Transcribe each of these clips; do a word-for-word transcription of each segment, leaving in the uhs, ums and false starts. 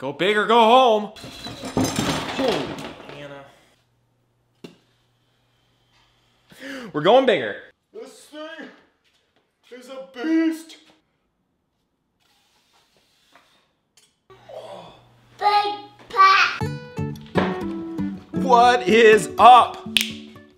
Go big or go home. Oh, Anna. We're going bigger. This thing is a beast. What is up?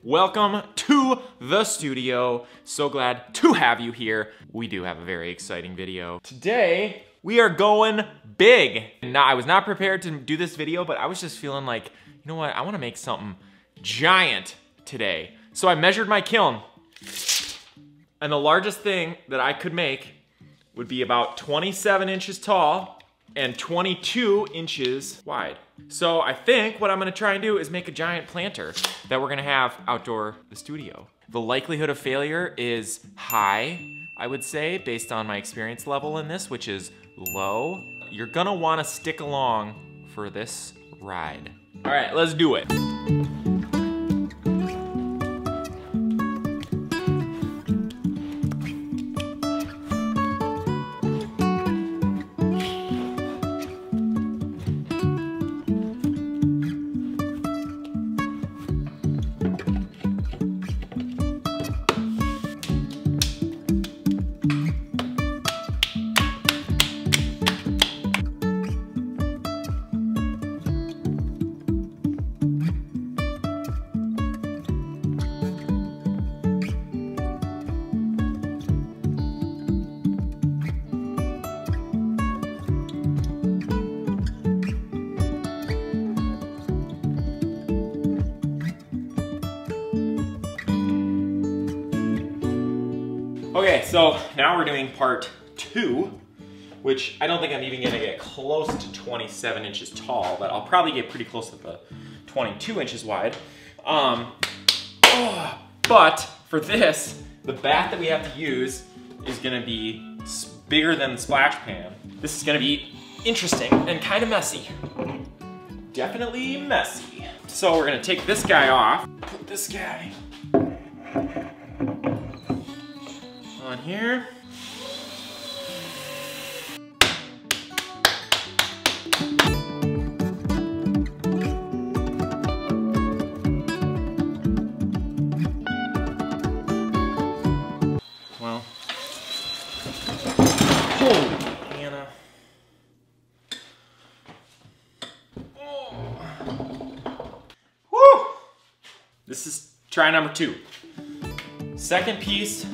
Welcome to the studio. So glad to have you here. We do have a very exciting video. Today, we are going big. Now, I was not prepared to do this video, but I was just feeling like, you know what? I wanna make something giant today. So I measured my kiln, and the largest thing that I could make would be about twenty-seven inches tall and twenty-two inches wide. So I think what I'm gonna try and do is make a giant planter that we're gonna have outdoor the studio. The likelihood of failure is high, I would say, based on my experience level in this, which is low. You're gonna wanna stick along for this ride. All right, let's do it. Okay, so now we're doing part two, which I don't think I'm even gonna get close to twenty-seven inches tall, but I'll probably get pretty close to the twenty-two inches wide. Um, oh, but for this, the bat that we have to use is gonna be bigger than the splash pan. This is gonna be interesting and kind of messy. Definitely messy. So we're gonna take this guy off, put this guy on here. Well, oh, Anna. Oh. Woo! This is try number two. Second piece.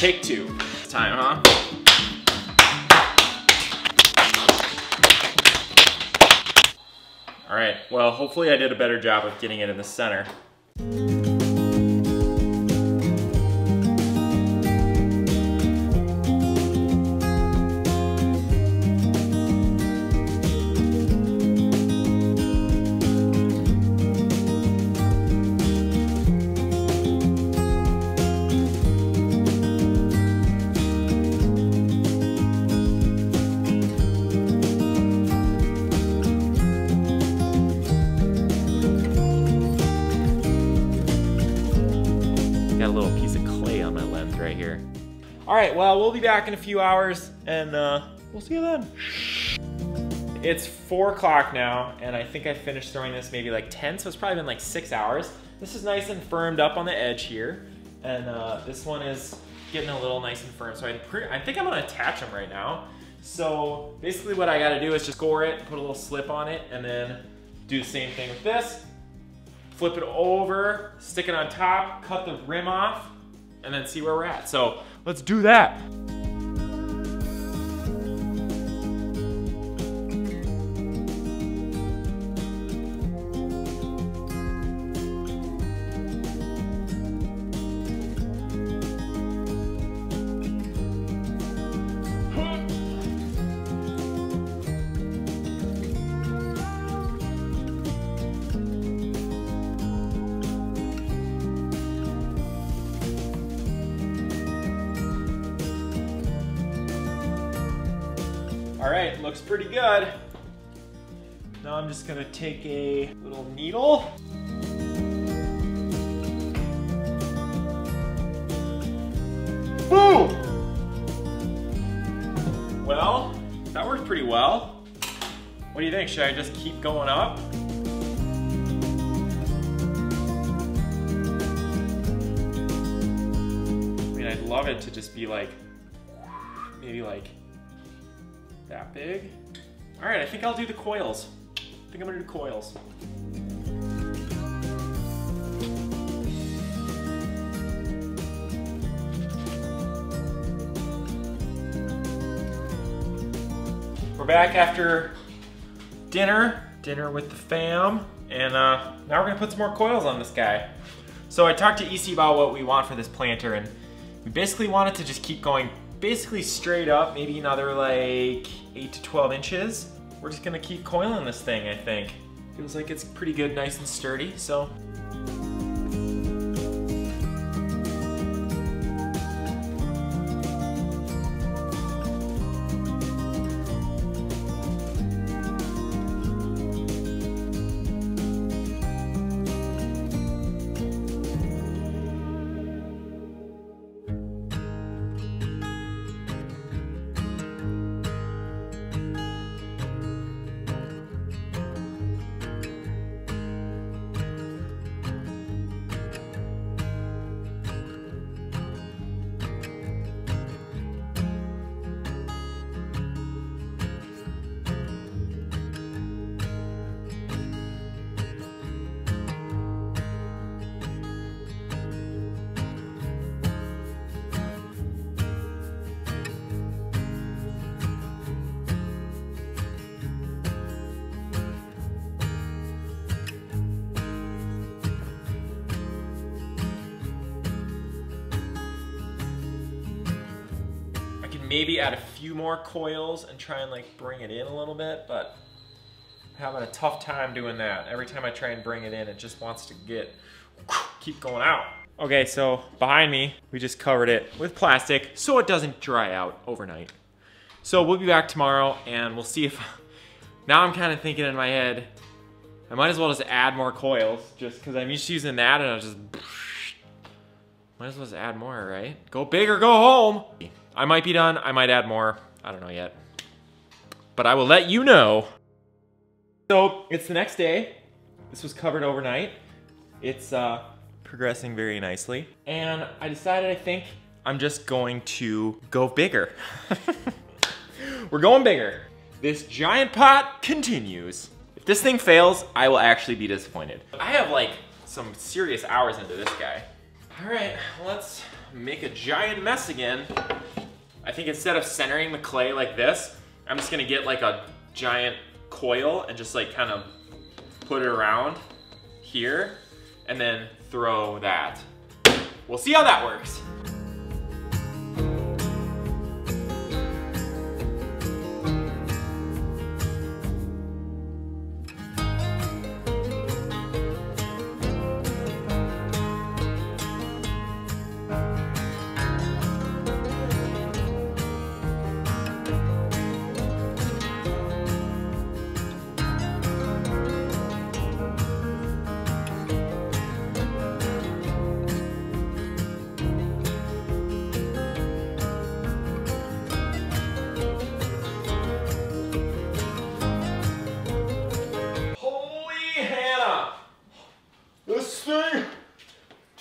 Take two. It's time, huh? All right, well, hopefully I did a better job of getting it in the center. All right, well, we'll be back in a few hours, and uh, we'll see you then. It's four o'clock now, and I think I finished throwing this maybe like ten, so it's probably been like six hours. This is nice and firmed up on the edge here, and uh, this one is getting a little nice and firm, so I, pre I think I'm gonna attach them right now. So basically what I gotta do is just score it, put a little slip on it, and then do the same thing with this. Flip it over, stick it on top, cut the rim off, and then see where we're at. So let's do that. All right, looks pretty good. Now I'm just gonna take a little needle. Boom! Well, that worked pretty well. What do you think? Should I just keep going up? I mean, I'd love it to just be like, maybe like that big. All right, I think I'll do the coils. I think I'm gonna do coils. We're back after dinner, dinner with the fam, and uh, now we're gonna put some more coils on this guy. So I talked to E C about what we want for this planter, and we basically wanted to just keep going basically straight up, maybe another like eight to twelve inches. We're just gonna keep coiling this thing, I think. Feels like it's pretty good, nice and sturdy, so. Maybe add a few more coils and try and like bring it in a little bit, but I'm having a tough time doing that. Every time I try and bring it in, it just wants to get, keep going out. Okay, so behind me, we just covered it with plastic so it doesn't dry out overnight. So we'll be back tomorrow and we'll see if, now I'm kind of thinking in my head, I might as well just add more coils just because I'm used to using that and I'll just, might as well just add more, right? Go big or go home. I might be done, I might add more, I don't know yet. But I will let you know. So it's the next day, this was covered overnight. It's uh, progressing very nicely. And I decided I think I'm just going to go bigger. We're going bigger. This giant pot continues. If this thing fails, I will actually be disappointed. I have like some serious hours into this guy. All right, let's make a giant mess again. I think instead of centering the clay like this, I'm just gonna get like a giant coil and just like kind of put it around here and then throw that. We'll see how that works.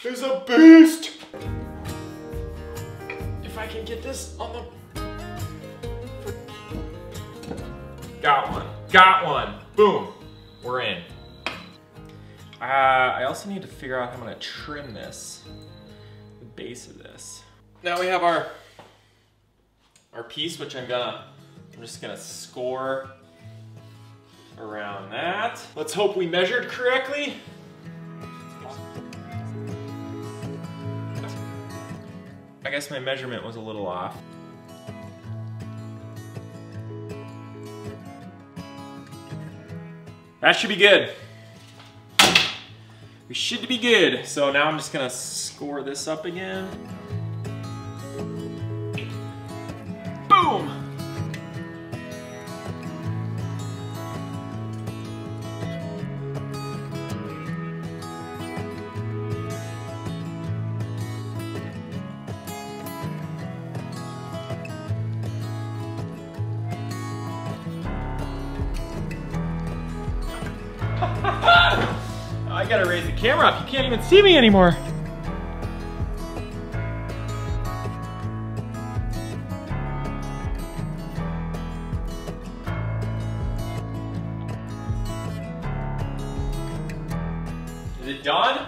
Is a beast. If I can get this on the... Got one, got one, boom, we're in. Uh, I also need to figure out how I'm gonna trim this, the base of this. Now we have our, our piece, which I'm gonna, I'm just gonna score around that. Let's hope we measured correctly. I guess my measurement was a little off. That should be good. We should be good. So now I'm just gonna score this up again. Boom! I gotta raise the camera up. You can't even see me anymore. Is it done?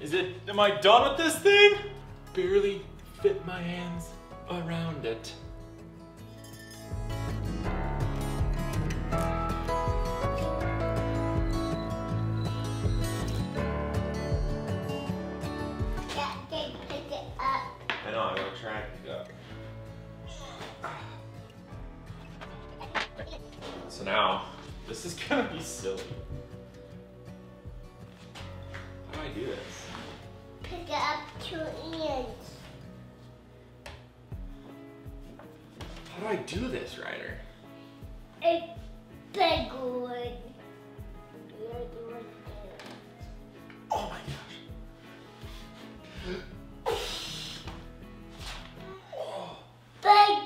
Is it, am I done with this thing? Barely fit my hands around it. So now, this is gonna be silly. How do I do this? Pick up two ends. How do I do this, Ryder? A big one. Oh my gosh. Oh. Big.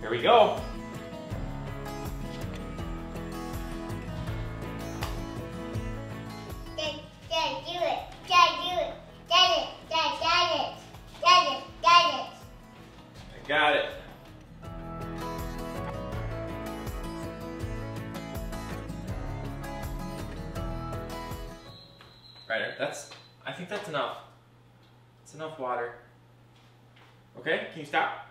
Here we go. Dad, Dad, do it. Dad, do it. Dad, it. Dad, Dad, it. Dad, it. Dad, it. I got it. Ryder, that's. I think that's enough. It's enough water. Okay, can you stop?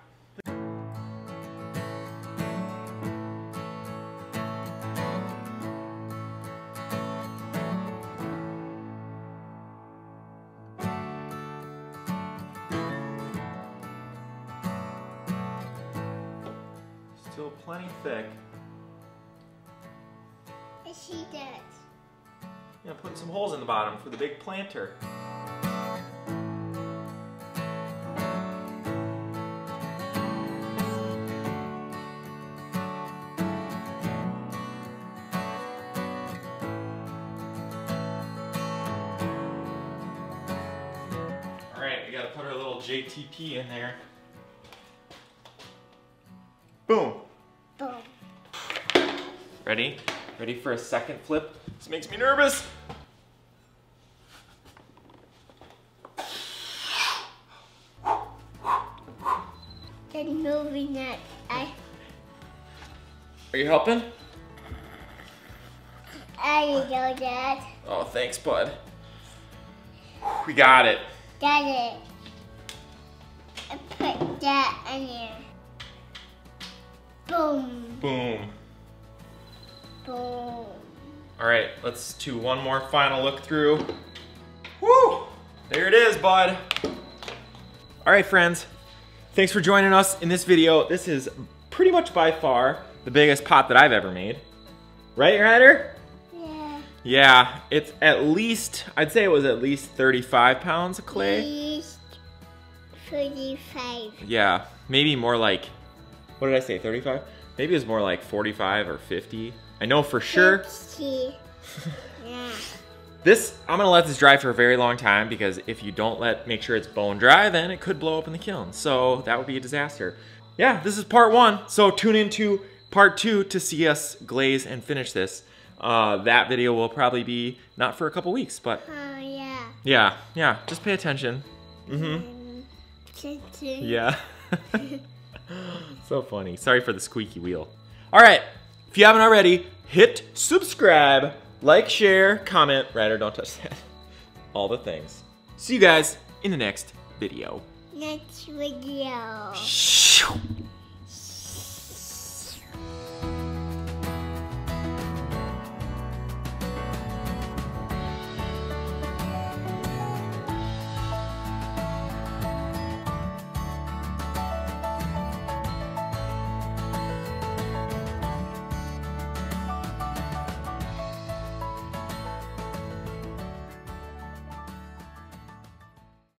Still plenty thick. I see that. Yeah, put some holes in the bottom for the big planter. All right, we gotta put our little J T P in there. Boom. Boom. Ready? Ready for a second flip? This makes me nervous. They're moving it. I... Are you helping? There you go, Dad. Oh, thanks, bud. We got it. Got it. I put that in there. Boom. Boom. Boom. Alright, let's do one more final look through. Woo! There it is, bud. Alright, friends. Thanks for joining us in this video. This is pretty much by far the biggest pot that I've ever made. Right, Ryder? Yeah. Yeah, it's at least, I'd say it was at least thirty-five pounds of clay. At least thirty-five. Yeah, maybe more like, what did I say, thirty-five? Maybe it was more like forty-five or fifty. I know for sure. fifty. Yeah. This, I'm gonna let this dry for a very long time because if you don't let, make sure it's bone dry, then it could blow up in the kiln. So that would be a disaster. Yeah, this is part one. So tune into part two to see us glaze and finish this. Uh, that video will probably be not for a couple weeks, but. Oh, yeah. Yeah, yeah, just pay attention. Mm-hmm. Attention. Yeah. So funny. Sorry for the squeaky wheel. All right, if you haven't already, hit subscribe, like, share, comment, Ryder, don't touch that. All the things. See you guys in the next video. Next video.